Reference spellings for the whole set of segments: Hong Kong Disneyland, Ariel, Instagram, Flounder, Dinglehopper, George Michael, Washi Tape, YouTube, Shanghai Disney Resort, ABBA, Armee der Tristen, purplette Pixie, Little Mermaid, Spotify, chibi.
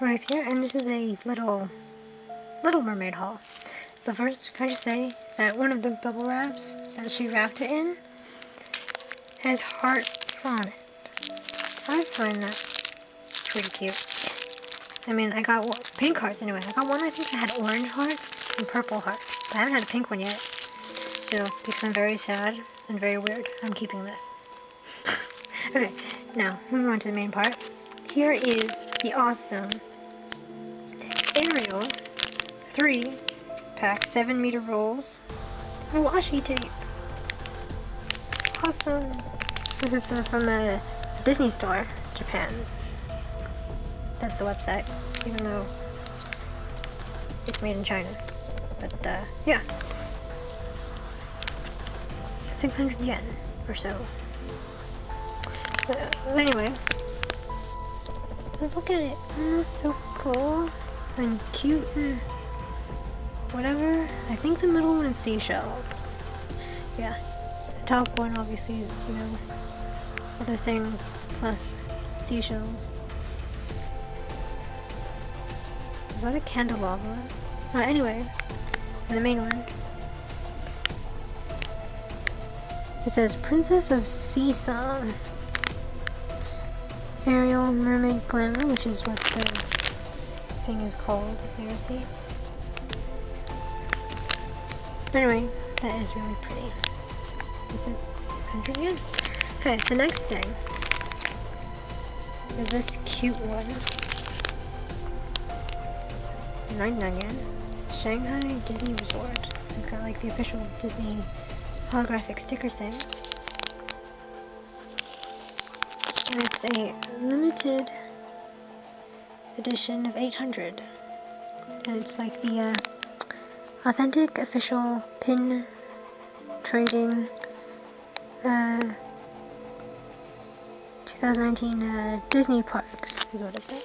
right here, and this is a Little Mermaid haul. But first, can I just say that one of the bubble wraps that she wrapped it in has hearts on it. I find that pretty cute. I mean, I got pink hearts anyway. I got one I think that had orange hearts and purple hearts, but I haven't had a pink one yet. So, because I'm very sad and very weird, I'm keeping this. Okay, now, moving on to the main part. Here is the awesome Ariel 3-pack 7-meter rolls washi tape. Awesome. This is from the Disney Store, Japan. That's the website, even though it's made in China. But, yeah. 600 yen or so. But anyway, just look at it. It's so cool and cute and whatever. I think the middle one is seashells. Yeah. The top one obviously is, you know, other things plus seashells. Is that a candelabra? Anyway, the main one. It says Princess of Sea Song, Ariel Mermaid Glamour, which is what the thing is called there, see? Anyway, that is really pretty. Is it 600 yen? Okay, the next thing is this cute one. 99 yen. Shanghai Disney Resort. It's got like the official Disney holographic sticker thing, and it's a limited edition of 800, and it's like the authentic official pin trading 2019 Disney parks is what it said.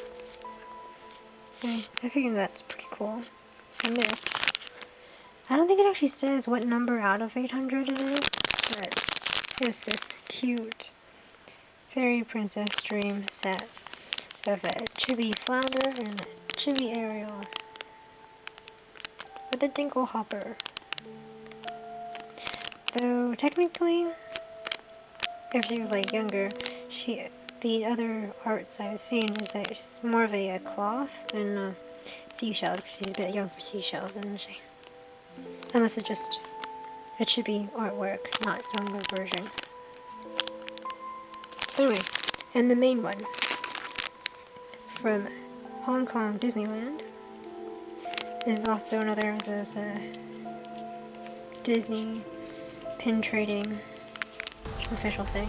Okay, I figured that's pretty cool. And this, I don't think it actually says what number out of 800 it is, but it's this cute fairy princess dream set of a chibi Flounder and a chibi Ariel with a Dinglehopper. Though technically, if she was like younger, the other arts I've seen is that she's more of a cloth than seashells. She's a bit young for seashells, isn't she? Unless it's just, it should be artwork, not younger version. Anyway, and the main one, from Hong Kong Disneyland, is also another of those Disney pin trading official thing.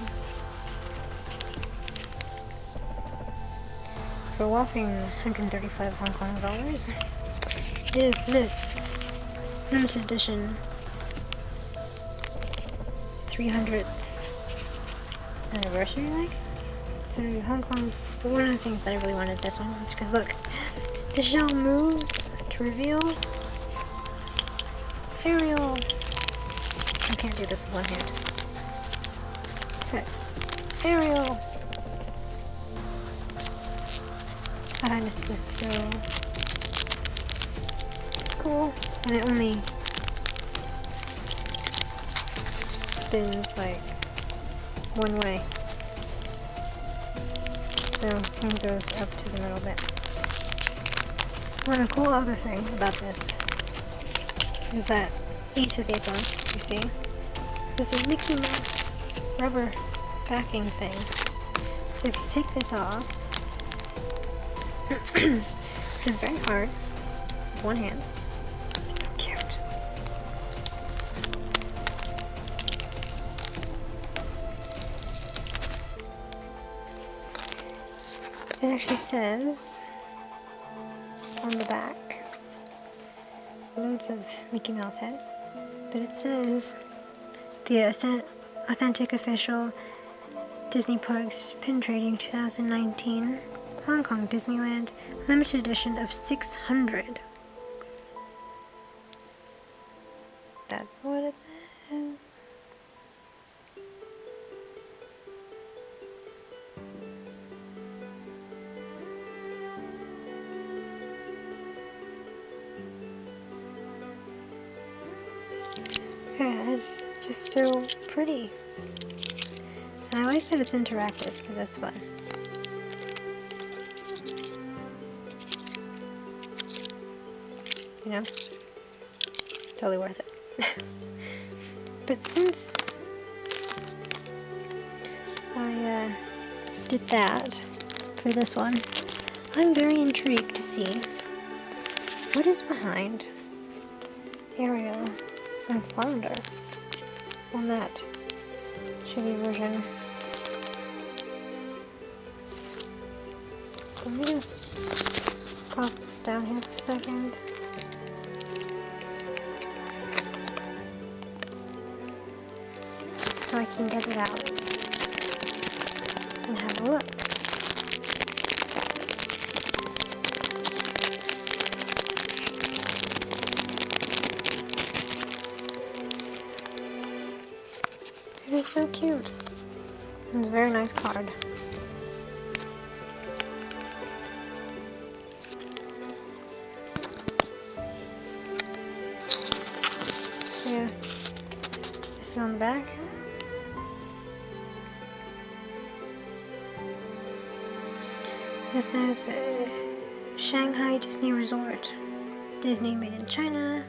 For a whopping 135 Hong Kong dollars, is this limited edition 300th anniversary, like? So Hong Kong, one of the things that I really wanted this one was because look, the shell moves to reveal Ariel. I can't do this with one hand. But Ariel. Ah, this was so cool. And it only spins like one way, so it goes up to the middle bit. One of the cool other things about this is that each of these ones, you see, is a Mickey Mouse rubber backing thing. So if you take this off, which is very hard with one hand. It actually says on the back loads of Mickey Mouse heads, but it says the authentic official Disney Parks pin trading 2019 Hong Kong Disneyland limited edition of 600. That's what it says. it's just so pretty. And I like that it's interactive, because that's fun. You know? Totally worth it. But since I did that for this one, I'm very intrigued to see what is behind Ariel and Flounder on that shitty version. So let me just pop this down here for a second. So I can get it out and have a look. It is so cute. And it's a very nice card. Yeah. This is on the back. This is Shanghai Disney Resort, Disney made in China,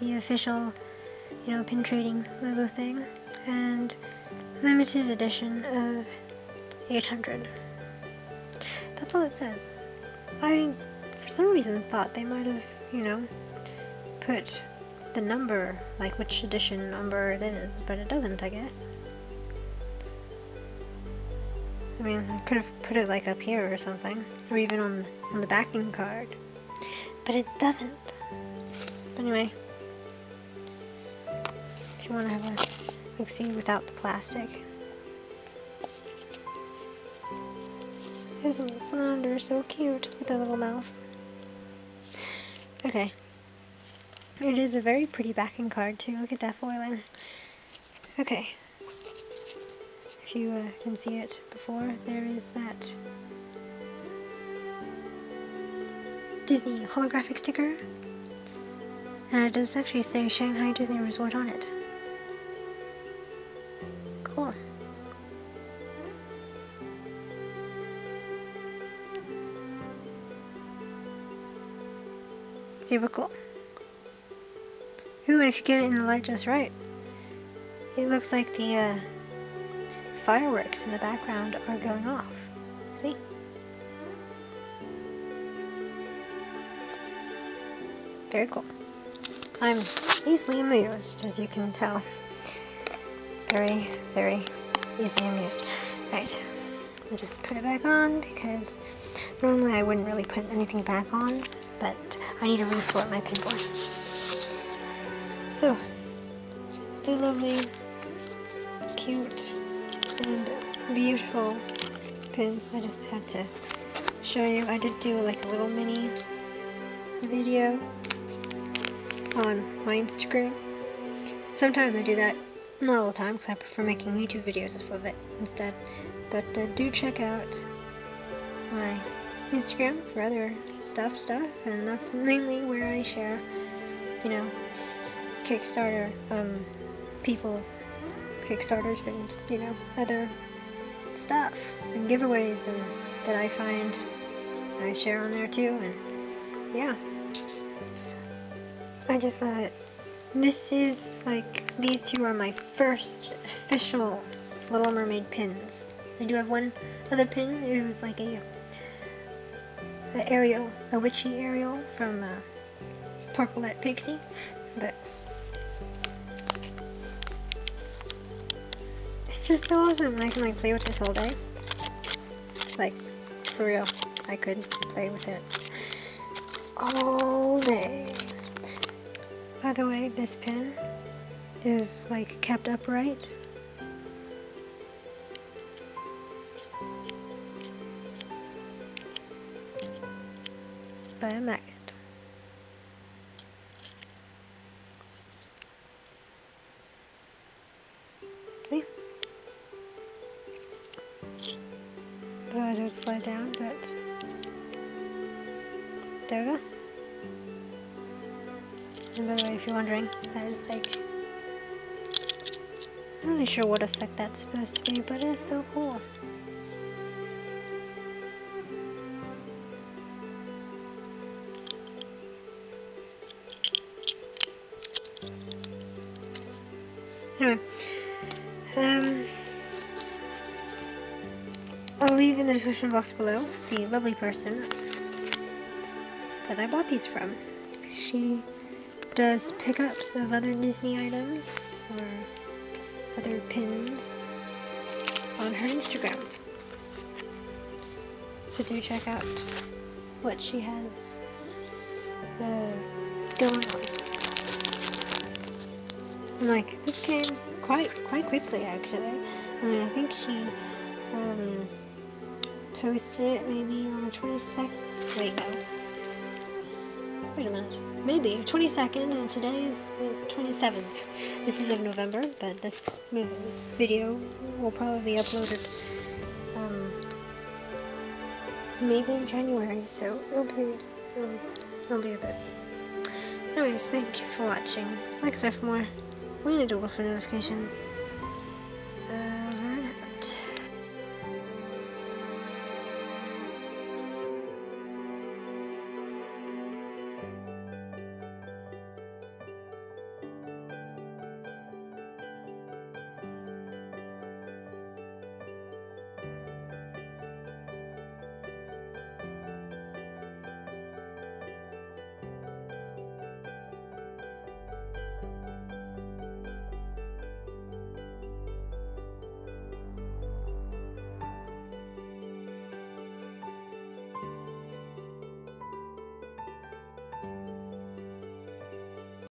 the official, you know, pin trading logo thing, and limited edition of 800. That's all it says. I, for some reason, thought they might have, you know, put the number, like which edition number it is, but it doesn't, I guess. I mean, I could have put it like up here or something, or even on the backing card, but it doesn't. But anyway, if you want to have a look, see without the plastic, isn't Flounder so cute with that little mouth? Okay, it is a very pretty backing card too. Look at that foiling. Okay. If you can see it before, there is that Disney holographic sticker, and it does actually say Shanghai Disney Resort on it. Cool. Super cool. Ooh, and if you get it in the light just right, it looks like the fireworks in the background are going off. See? Very cool. I'm easily amused, as you can tell. Very, very easily amused. Right. I'll just put it back on, because normally I wouldn't really put anything back on, but I need to resort my pinboard. So, the lovely, cute, and beautiful pins. I just had to show you. I did do like a little mini video on my Instagram. Sometimes I do that, not all the time, because I prefer making YouTube videos of it instead. But do check out my Instagram for other stuff, and that's mainly where I share, you know, Kickstarter, people's Kickstarters and, you know, other stuff and giveaways and that I find I share on there too. And yeah, I just thought this is like, these two are my first official Little Mermaid pins. I do have one other pin. It was like a Ariel, a witchy Ariel from Purplette Pixie, but just so awesome. I can like play with this all day, like for real. I could play with it all day. By the way, this pin is like kept upright, by a magnet. Otherwise it would slide down, but there we go. And by the way, if you're wondering, that is like I'm not really sure what effect that's supposed to be, but it's so cool. Anyway, I'll leave in the description box below the lovely person that I bought these from. She does pickups of other Disney items or other pins on her Instagram, so do check out what she has going on. And like, this came quite quickly actually. I mean, I think she posted it maybe on the 22nd. Wait, no. Wait a minute. Maybe 22nd, and today is the 27th. This is of November, but this video will probably be uploaded maybe in January, so it'll be a bit. Anyways, thank you for watching. Like, subscribe for more. Ring the bell for notifications.